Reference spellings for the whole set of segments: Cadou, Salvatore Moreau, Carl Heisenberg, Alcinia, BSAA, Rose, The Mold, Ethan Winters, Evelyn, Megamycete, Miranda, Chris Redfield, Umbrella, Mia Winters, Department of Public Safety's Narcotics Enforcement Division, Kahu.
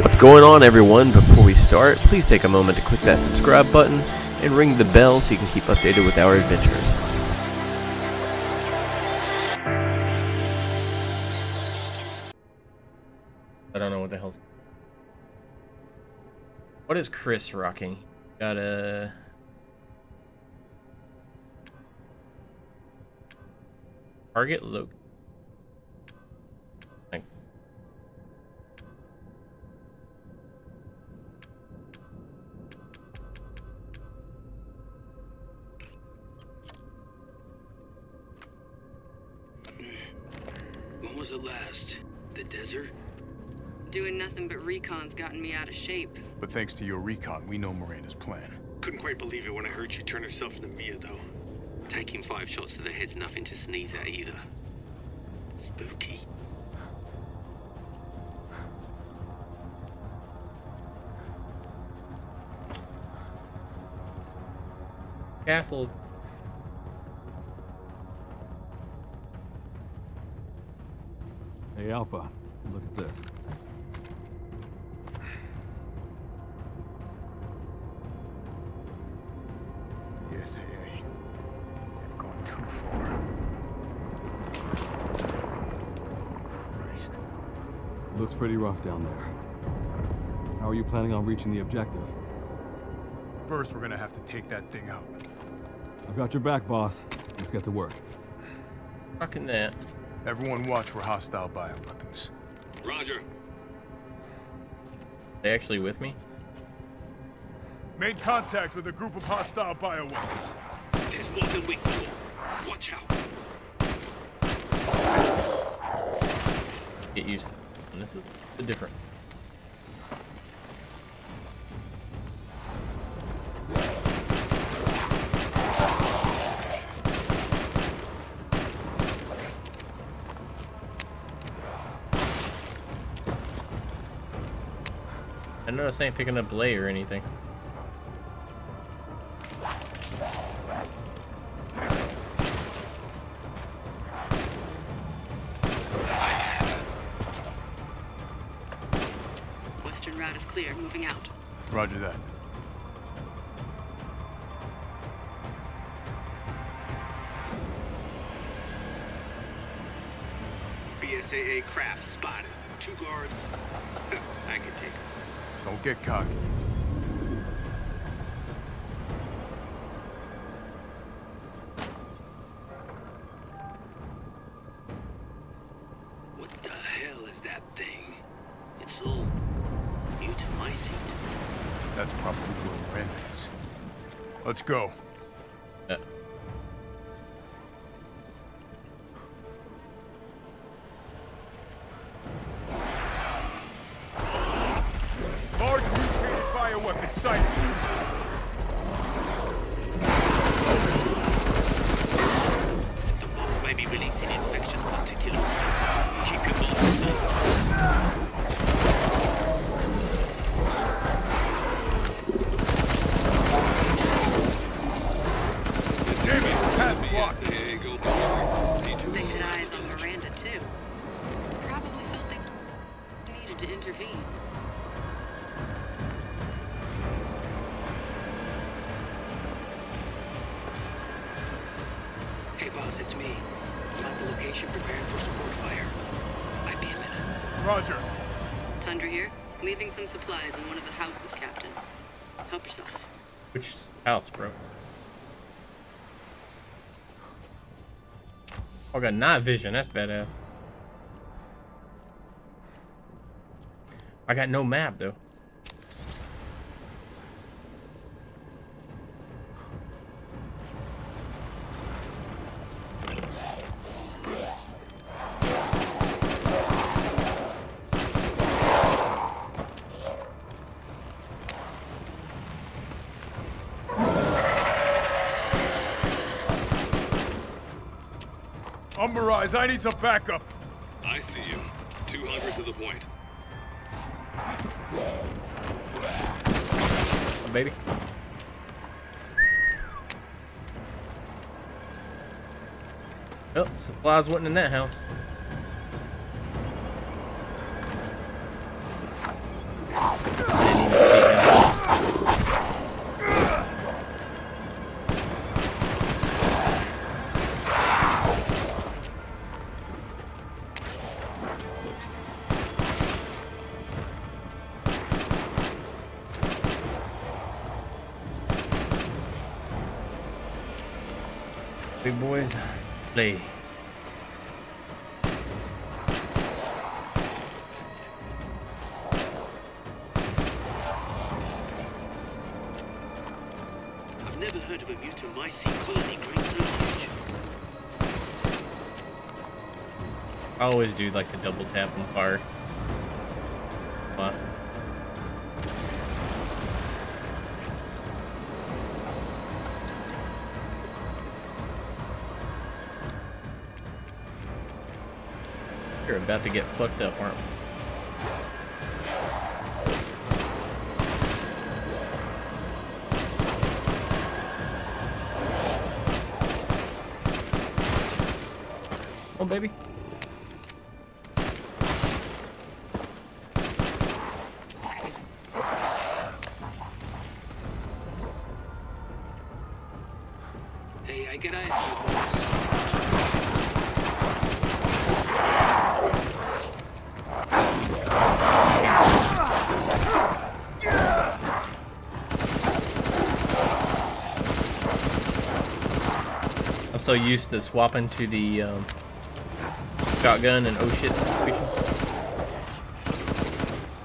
What's going on, everyone? Before we start, please take a moment to click that subscribe button and ring the bell so you can keep updated with our adventures. I don't know what the hell's... What is Chris rocking? Got a... Target look. When was it last? The desert? Doing nothing but recon's gotten me out of shape. But thanks to your recon, we know Miranda's plan. Couldn't quite believe it when I heard she turned herself into Mia, though. Taking 5 shots to the head's nothing to sneeze at either. Spooky. Castles. Hey, Alpha. Look at this. Yes, AA. They've gone too far. Christ. Looks pretty rough down there. How are you planning on reaching the objective? First, we're gonna have to take that thing out. I've got your back, boss. Let's get to work. Fucking that. Everyone watch for hostile bioweapons. Roger. Are they actually with me? Made contact with a group of hostile bioweapons. There's more than we thought. Watch out. Get used to it. This is the difference. I notice I ain't picking up Blade or anything. Western route is clear. Moving out. Roger that. BSAA craft spotted. 2 guards. I can take them. Don't get cocky. What the hell is that thing? It's all new to my seat. That's probably where Miranda is. Let's go. It's me. I'm at the location prepared for support fire. Might be a minute. Roger. Tundra here. Leaving some supplies in one of the houses, Captain. Help yourself. Which house, bro? Oh, got night vision. That's badass. I got no map, though. I need some backup. I see you. 200 to the point. Oh, baby. Oh, supplies wasn't in that house. big boys. Play. I've never heard of a mutamycete colony growing so huge. I always do like the double tap on the fire. What? You're about to get fucked up, aren't we? Oh, baby. Hey, I can ask you this. So used to swapping to the shotgun and oh shit situations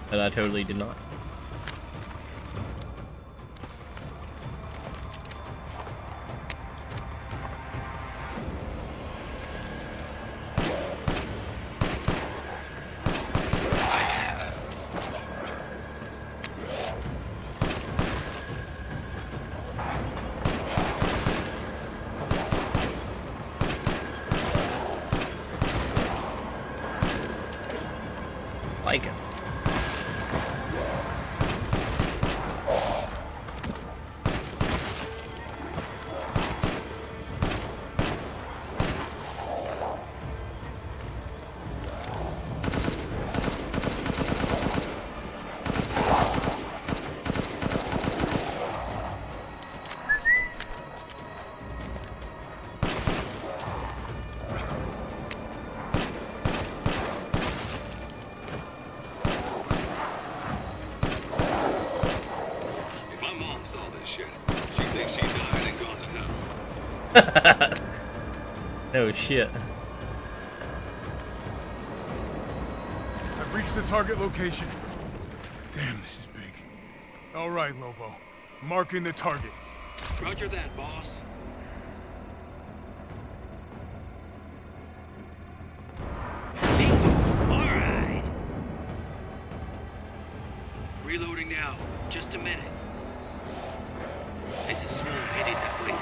that I totally did not. Oh shit. I've reached the target location. Damn, this is big. All right, Lobo. Marking the target. Roger that, boss. All right. Reloading now. Just a minute. It's a small headed that way.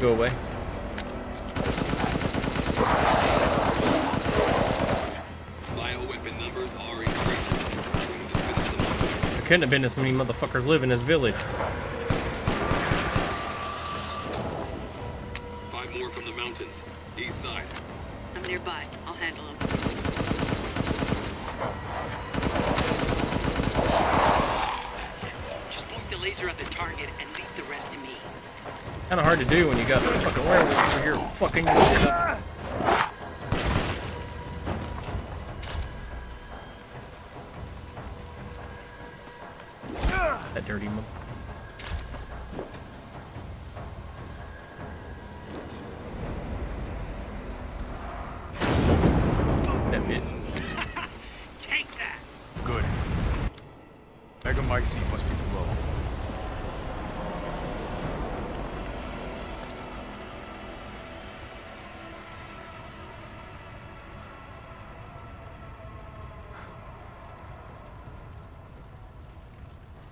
Go away. Bioweapon numbers are increasing. There couldn't have been as many motherfuckers live in this village. 5 more from the mountains, east side. I'm nearby. I'll handle them. laser on the target and leave the rest to me. Kind of hard to do when you got fucking werewolves over here fucking shit up. That dirty mother. That bitch. Take that. Good. Megamycete must be below.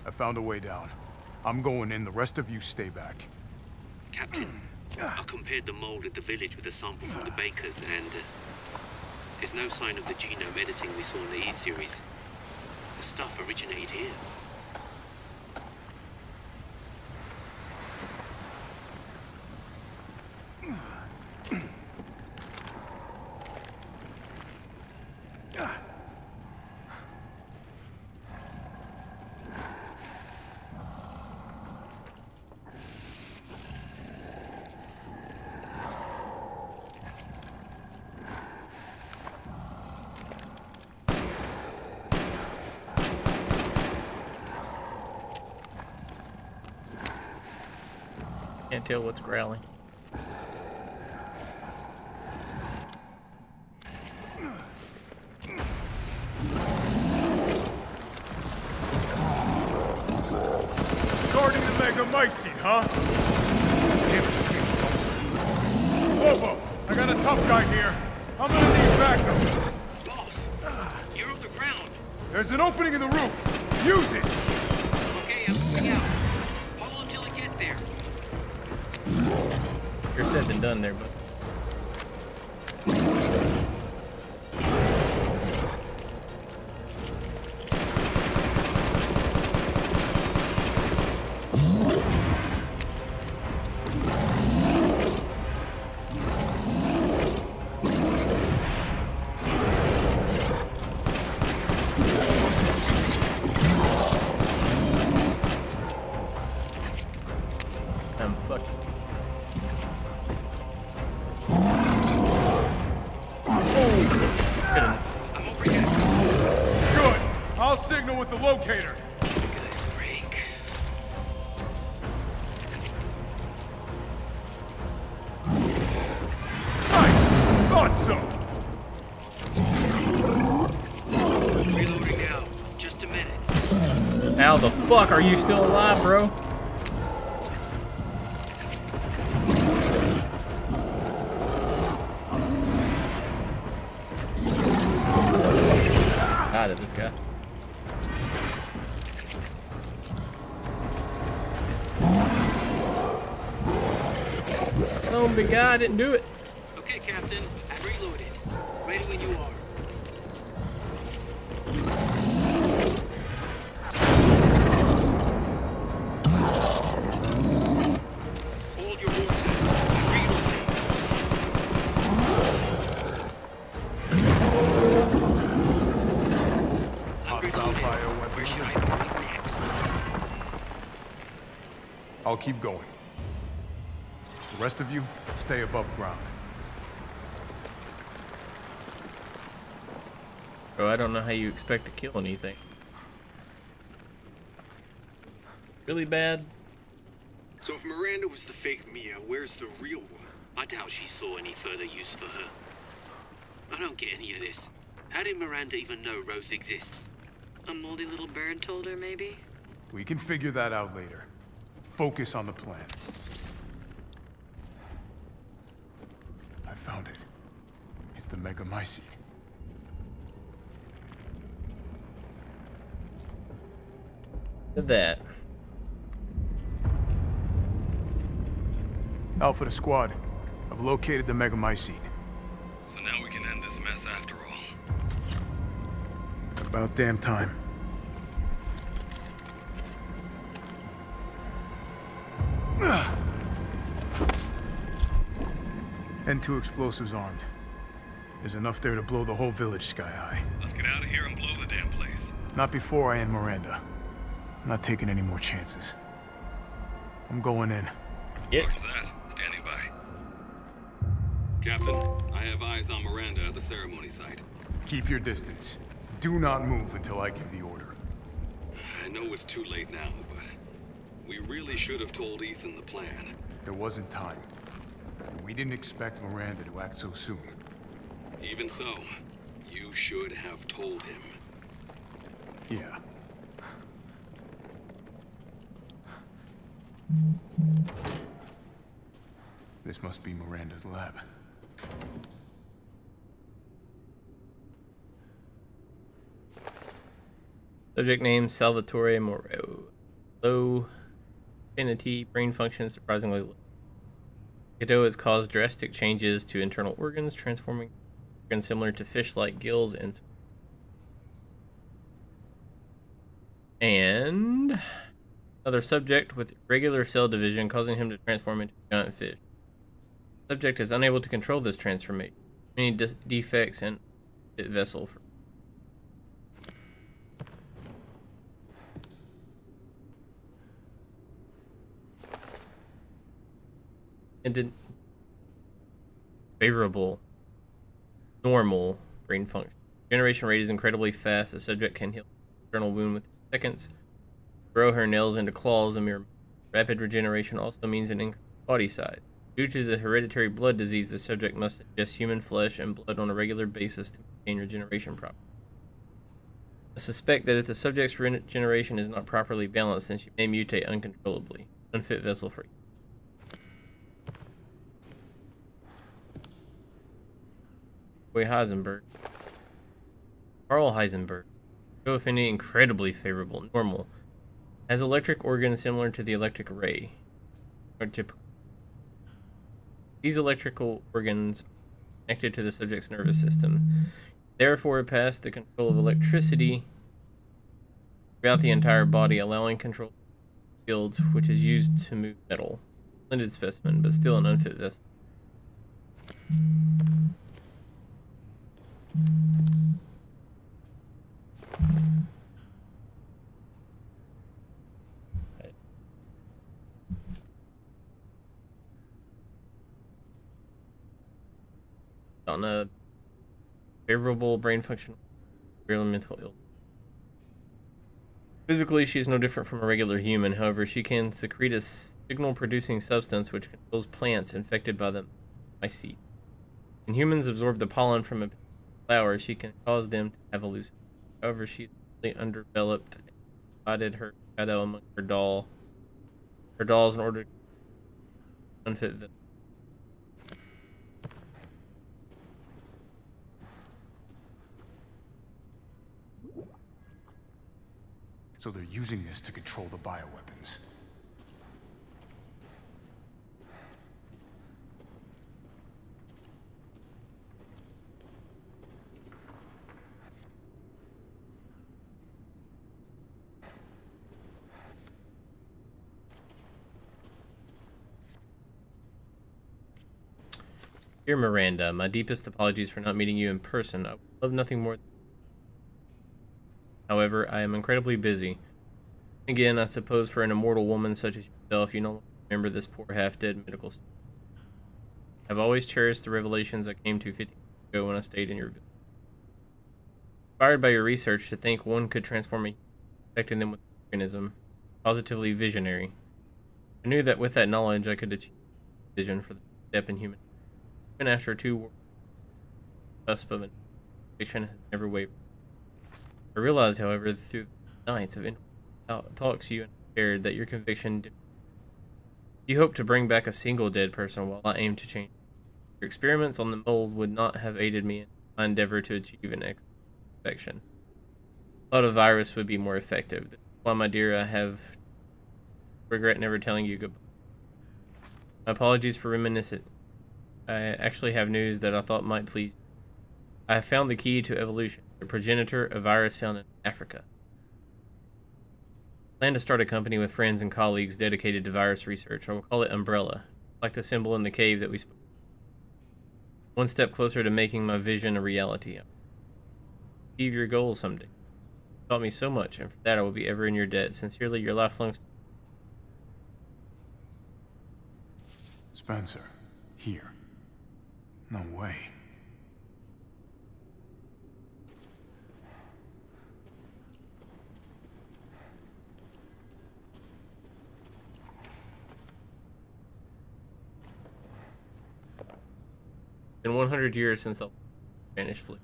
I found a way down. I'm going in. The rest of you stay back. Captain, I compared the mold at the village with a sample from the bakers, and there's no sign of the genome editing we saw in the E-series. The stuff originated here. Can't tell what's growling. Guarding the Megamycete, huh? Whoa, whoa! I got a tough guy here. I'm gonna need backup. Boss, you're on the ground. There's an opening in the roof. Use it. Okay, I'm moving out. Hold until I get there. You're said than done there, but I'm fucking. I'm over here. Good. I'll signal with the locator. Good break. Nice. Thought so. Reloading now. Just a minute. How the fuck are you still alive, bro? At this guy. Oh, big guy, I didn't do it. Okay, Captain, I've reloaded. Ready when you are. I'll keep going. The rest of you, stay above ground. Bro, I don't know how you expect to kill anything. Really bad. So if Miranda was the fake Mia, where's the real one? I doubt she saw any further use for her. I don't get any of this. How did Miranda even know Rose exists? A moldy little bird told her, maybe? We can figure that out later. Focus on the plan. I found it. It's the Megamycete. Look at that. Alpha to squad. I've located the Megamycete. So now we can end this mess after all. About damn time. And 2 explosives armed. There's enough there to blow the whole village sky high. Let's get out of here and blow the damn place. Not before I end Miranda. I'm not taking any more chances. I'm going in. Yes. Roger that. Standing by. Captain, I have eyes on Miranda at the ceremony site. Keep your distance. Do not move until I give the order. I know it's too late now, but we really should have told Ethan the plan. There wasn't time. We didn't expect Miranda to act so soon. Even so, you should have told him. Yeah. This must be Miranda's lab. Subject name, Salvatore Moreau. Low affinity, brain function surprisingly low. Cadou has caused drastic changes to internal organs, transforming organs similar to fish-like gills and... Another subject with irregular cell division, causing him to transform into a giant fish. Subject is unable to control this transformation. Many defects in the vessel. And then favorable normal brain function. Generation rate is incredibly fast. The subject can heal an internal wound within seconds, grow her nails into claws. A mere rapid regeneration also means an increased body size. Due to the hereditary blood disease, the subject must ingest human flesh and blood on a regular basis to maintain regeneration properly. I suspect that if the subject's regeneration is not properly balanced, then she may mutate uncontrollably. Unfit vessel free. Boy Heisenberg. Carl Heisenberg. So affinity incredibly favorable. Normal. Has electric organs similar to the electric ray. Or typical. These electrical organs are connected to the subject's nervous system. Therefore, pass the control of electricity throughout the entire body, allowing control of fields, which is used to move metal. Splendid specimen, but still an unfit vessel. On a favorable brain function, real mental illness. Physically, she is no different from a regular human. However, she can secrete a signal-producing substance which controls plants infected by the mycete. When humans absorb the pollen from a flower, she can cause them to have hallucinations. However, she is really underdeveloped and provided her shadow among her dolls in order to unfit them. So they're using this to control the bioweapons. Dear Miranda, my deepest apologies for not meeting you in person. I would love nothing more. However, I am incredibly busy. Again, I suppose for an immortal woman such as yourself, you don't remember this poor half-dead medical student. I've always cherished the revelations I came to 50 years ago when I stayed in your village. Inspired by your research to think one could transform a human, infecting them with an organism, positively visionary. I knew that with that knowledge I could achieve a vision for the next step in human. Even after 2 wars, the cusp of an infection has never wavered. I realize, however, through the nights of talks you and I shared, that your conviction differs. You hope to bring back a single dead person while I aim to change it. Your experiments on the mold would not have aided me in my endeavor to achieve an infection. I thought a virus would be more effective. That's why, my dear, I have regret never telling you goodbye. My apologies for reminiscing. I actually have news that I thought might please you. I have found the key to evolution. The progenitor of virus found in Africa. I plan to start a company with friends and colleagues dedicated to virus research. I will call it Umbrella, like the symbol in the cave that we spoke. One step closer to making my vision a reality. I'll achieve your goal someday. You taught me so much, and for that I will be ever in your debt. Sincerely, your lifelong student. Spencer, here. No way. In 100 years since the Spanish flu.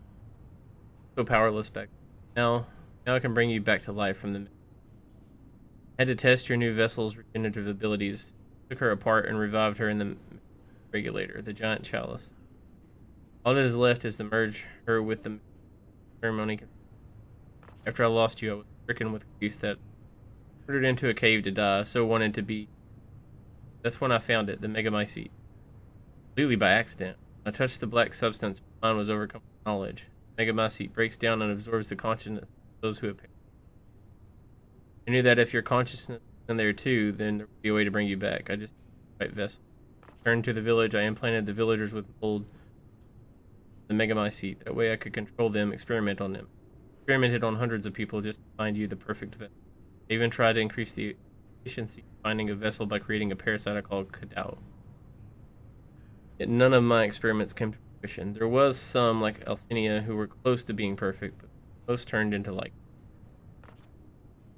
So powerless back now I can bring you back to life from the had to test your new vessel's regenerative abilities. Took her apart and revived her in the regulator, the giant chalice. All that is left is to merge her with the ceremony. After I lost you, I was stricken with grief that ordered into a cave to die, so wanted to be. That's when I found it, the Megamycete. Completely by accident. I touched the black substance, but mine was overcome with knowledge. Megamycete breaks down and absorbs the consciousness of those who have perished. I knew that if your consciousness was in there too, then there would be a way to bring you back. I just needed the right vessel. Returned to the village, I implanted the villagers with mold, the Megamycete. That way I could control them, experiment on them. Experimented on hundreds of people just to find you the perfect vessel. I even tried to increase the efficiency of finding a vessel by creating a parasite I called Cadou. Yet none of my experiments came to fruition. There was some, like Alcinia, who were close to being perfect, but most turned into like.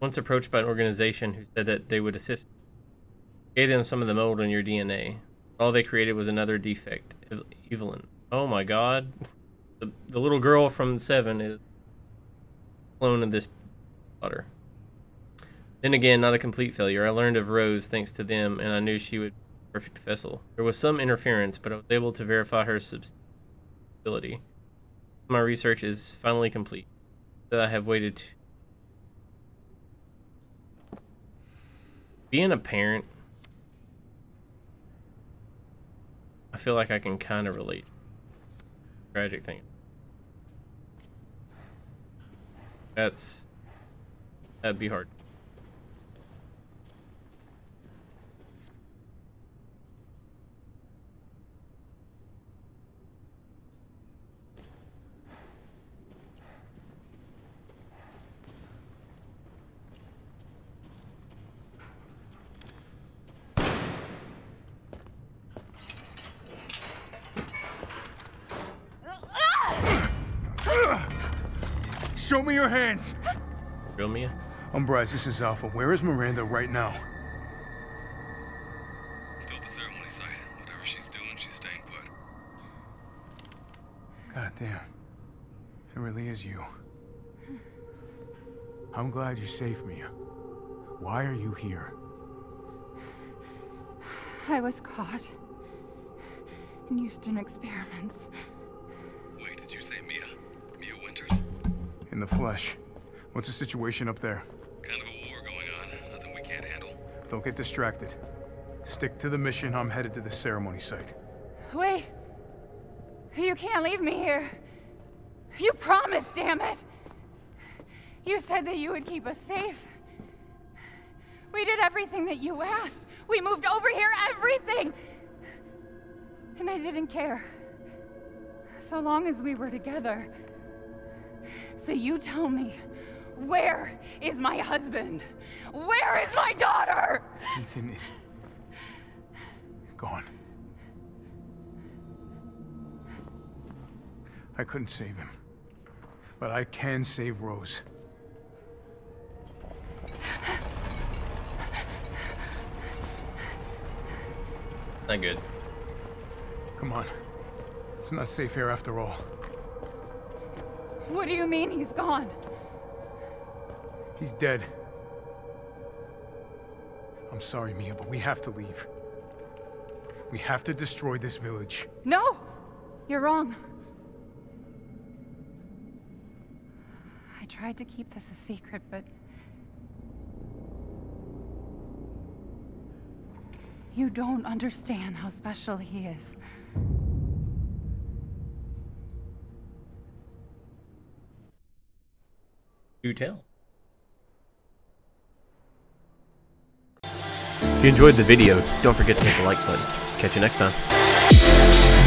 Once approached by an organization who said that they would assist me, I gave them some of the mold on your DNA. All they created was another defect, Evelyn. Oh my god. The little girl from 7 is a clone of this daughter. Then again, not a complete failure. I learned of Rose thanks to them, and I knew she would. Perfect vessel. There was some interference, but I was able to verify her substability. My research is finally complete. I have waited. Being a parent, I feel like I can kind of relate. Tragic thing. That'd be hard. Show me your hands! Show me? Umbrise, this is Alpha. Where is Miranda right now? Still at the ceremony site. Whatever she's doing, she's staying put. God damn. It really is you. I'm glad you saved me. Why are you here? I was caught. In Houston experiments. Wait, did you say Mia? Mia Winters? In the flesh. What's the situation up there? Kind of a war going on. Nothing we can't handle. Don't get distracted. Stick to the mission. I'm headed to the ceremony site. Wait. You can't leave me here. You promised, damn it. You said that you would keep us safe. We did everything that you asked. We moved over here, everything. And I didn't care. So long as we were together. So you tell me, where is my husband? Where is my daughter? Ethan is gone. I couldn't save him, but I can save Rose. Not good. Come on. It's not safe here after all. What do you mean he's gone? He's dead. I'm sorry, Mia, but we have to leave. We have to destroy this village. No! You're wrong. I tried to keep this a secret, but... You don't understand how special he is. Do tell. If you enjoyed the video, don't forget to hit the like button. Catch you next time.